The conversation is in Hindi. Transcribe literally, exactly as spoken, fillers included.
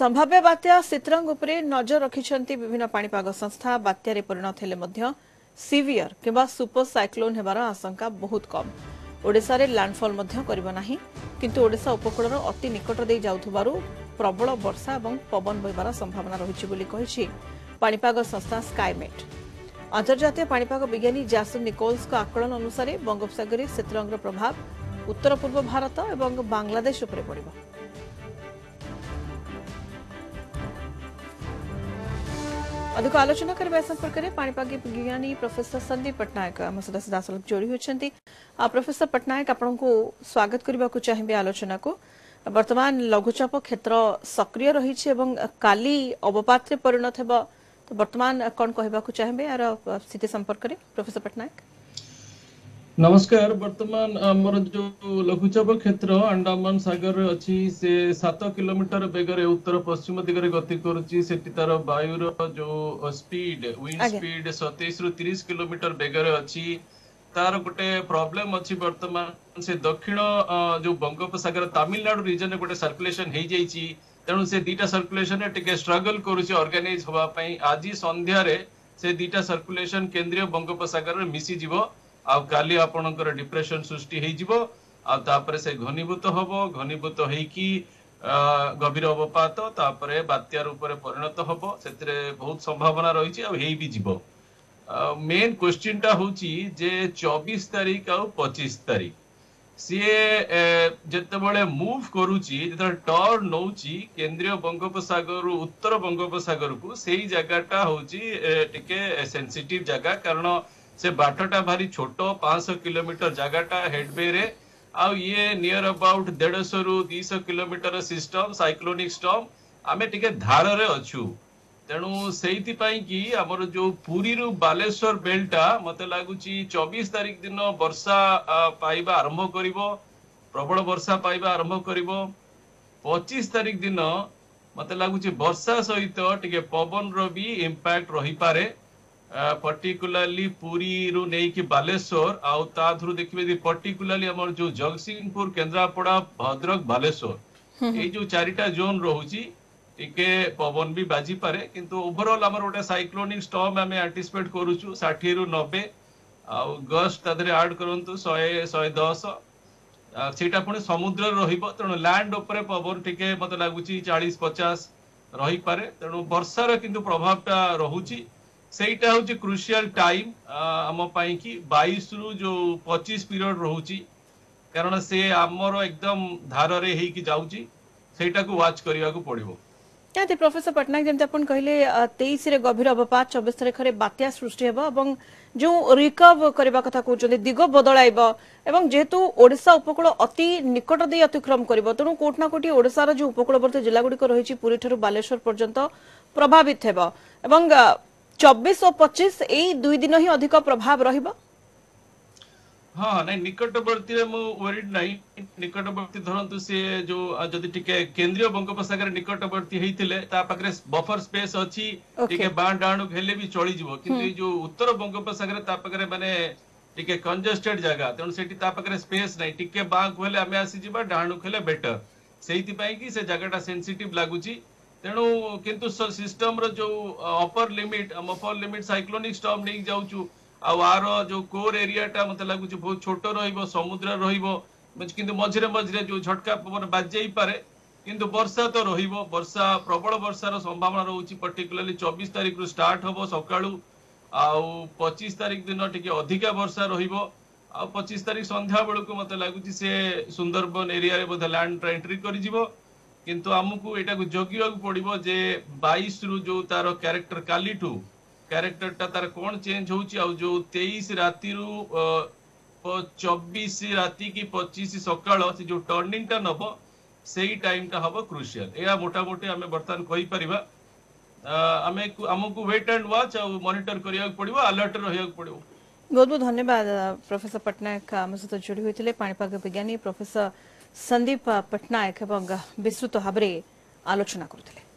संभाव्य बात्या सितरंग उपरे नजर रखिछंती विभिन्न पाणीपाग संस्था। बात्यारे परिणत हेले मध्य सीवियर किंबा सुपर साइक्लोन हेबार आशंका बहुत कम। ओडिशारे लैंडफॉल मध्य करिबो नाही, किंतु ओडिशा उपकूलर अति निकट देई जाउथुबारु प्रबल वर्षा एवं पवन बहिबार संभावना रहिछि बोली कहिछि पाणीपाग संस्था स्काईमेट। अंतर्जातीय पाणीपाग विज्ञानी जासुन निकोल्स का आकलन अनुसार बंगोपसागर सितरंगर प्रभाव उत्तर पूर्व भारत एवं बांग्लादेश उपरे पड़िबो। अधिक आलोचना करबा संपर्क रे पाणीपाग विज्ञानी प्रोफेसर संदीप पटनायक हम सदा सदा सलग जोड़ी होछंती। आ प्रोफेसर पटनायक आपन को स्वागत करबा को चाहिबे आलोचना को। वर्तमान लघुचाप क्षेत्र सक्रिय रही छे एवं काली अवपात रे परिणत हेबो, तो वर्तमान कोन कहबा को चाहिबे आर स्थिति संपर्क रे प्रोफेसर पटनायक? नमस्कार। वर्तमान हमर जो लघुचाप क्षेत्र अंडमान सागर अछि से सात किलोमीटर बेगरे उत्तर पश्चिम दिगरे गति करूची। सेति तार वायुर जो स्पीड विंड स्पीड सैंतीस रु तीस किलोमीटर बेगरे अछि। तार गोटे प्रॉब्लम अछि वर्तमान से दक्षिण जो बंगोपसागर तमिलनाडु रीजन गोटे सर्कुलेशन हे जाईची, तेनु से दीटा सर्कुलेशन टिके स्ट्रगल करूची ऑर्गेनाइज होबा पई। आजि संध्या रे से दीटा सर्कुलेशन केंद्रीय बंगोपसागर रे मिसी जीवो। अब काली आपणकर डिप्रेशन सृष्टि हेजिबो, अब तापरे से घनीभूत होबो, घनीभूत हेकी गभीर अवपात तापरे बात्यार ऊपर परिणत होबो। सेतरे बहुत संभावना रहिछि अब हेई भी जीवो। मेन क्वेश्चन टा होछि जे चौबीस तारिख आ पच्चीस तारिख से जतबेले मूव करूछि, जतबेले टर्न नउछि केंद्रीय बंगोपसागर उत्तर बंगोपसागर को, सेही जगहटा होछि टिके सेंसिटिव जगह। कारण से बाटटा भारी छोट पाँच सौ किलोमीटर जगहटा हेडबेरे आउ ये नियर अबाउट डेढ़ सौ रु दो सौ किलोमीटर सिस्टम साइक्लोनिक स्टॉर्म आमे टिके धार रे अछु। तेनु सेहिति पई कि हमर जो पुरी रु बालेश्वर बेल्टा मते लागुची चौबीस तारिख दिन वर्षा पाइबा आरंभ करिवो, प्रबल वर्षा पाइबा आरंभ करिवो। पच्चीस तारिख दिन मते लागुची वर्षा सहित टिके पवन रो भी इंपैक्ट रही पारे, पर्टिकुलरली पुरी रु नहीं कि बालेश्वर। आउ ताधुरु देखिबे पर्टिकुलरली हमर जो जगसिंहपुर केंद्रापड़ा भद्रक बालेश्वर ए जो चारिटा जोन रहुची टिके पवन भी बाजी पारे, किंतु ओवरऑल हमर ओटा साइक्लोनिक स्टॉर्म हमें एंटीसिपेट करूछु साठ रु नब्बे आउ गस्ट तादरे ऐड करंतु सौ एक सौ दस सेटा पुणे समुद्र रहिबो। तेणु लैंड ऊपर पवन टिके मते लागुची चालीस पचास रही पारे। तेणु वर्षार किंतु प्रभावटा रहुची, सेटा हूँ क्रुशियल टाइम आम कि बाईस रु जो पच्चीस पीरियड रोची, कारण से आमर एकदम धार रे हेकी जाउची, सेटा को वाच करिया को पड़िबो। कहते प्रोफेसर पटनायक जेमते अपन कहले तेईस रे गभीर अवपात चौबीस तारिख रे बात्या सृष्टि हेबो एवं जो रिकव करबा कथा कहउछन दिग बदलाइबो एवं जेतु ओडिसा उपकूल अति निकट दे अतिक्रम करिवो, तनु कोठना कोठी ओडिसा रा जो उपकूलवर्ती जिल्ला गुडी को रहिछि पुरी ठरु बालेश्वर पर्यंत प्रभावित हेबो एवं चौबीस और पच्चीस ए दुई दिन ही अधिक प्रभाव रहिबा। हां नै निकटवर्ती रे मु वरिड नै निकटवर्ती धरंतु से जो जदि टिके केंद्रीय बंगोपसागर निकटवर्ती हेतिले ता पाकरे बफर स्पेस अछि टिके बाण डाणु हेले भी चली जिवो, किंतु जो उत्तर बंगोपसागर ता पाकरे माने टिके कंजेस्टेड जागा, तेन सेठी ता पाकरे स्पेस नै टिके बाग होले आमे आसी जिबा डाणु खेले बेटर। सेहिति पई कि से जगाटा सेंसिटिव लागुची। तेणु किंतु सिस्टम रो जो अपर लिमिट हम अपर लिमिट साइक्लोनिक स्टॉर्म नहीं जाउछु आ आर जो कोर एरिया टा मते लागुछु बहुत छोट रहइबो, समुद्र रहइबो, किंतु मझरे मझरे जो झटका पवन बाजै पारे, किंतु वर्षा तो रहइबो। वर्षा प्रबल वर्षार संभावना रहउची पर्टिकुलरली चौबीस तारिख रु स्टार्ट हबो सकाळू आ पच्चीस तारिख दिन टिके अधिका वर्षा रहइबो आ पच्चीस तारिख संध्या बेलकु मते लागुची से सुंदरबन एरिया रे बधा लैंड एंट्री करि जिवो। किंतु आमको एटा को जगियाक पड़िबो जे बाईस रु जो तार कैरेक्टर काली टू कैरेक्टर ता तार कोन चेंज होउची आ जो तेईस राती रु चौबीस राती की पच्चीस सकाळ से जो टर्निंग ता नबो सेही टाइम ता हबो क्रुशियल। एया मोटा मोटी हमें बर्तन कहि परिबा। हमें आमको वेट एंड वॉच आ मॉनिटर करियाक पड़िबो, अलर्ट रहियाक पड़िबो। बहुत बहुत धन्यवाद प्रोफेसर पटनायक हम सहित जुड़ी होइथिले पाणीपाग विज्ञानी प्रोफेसर संदीप पटनायक एवं विस्तृत भाव में आलोचना करते।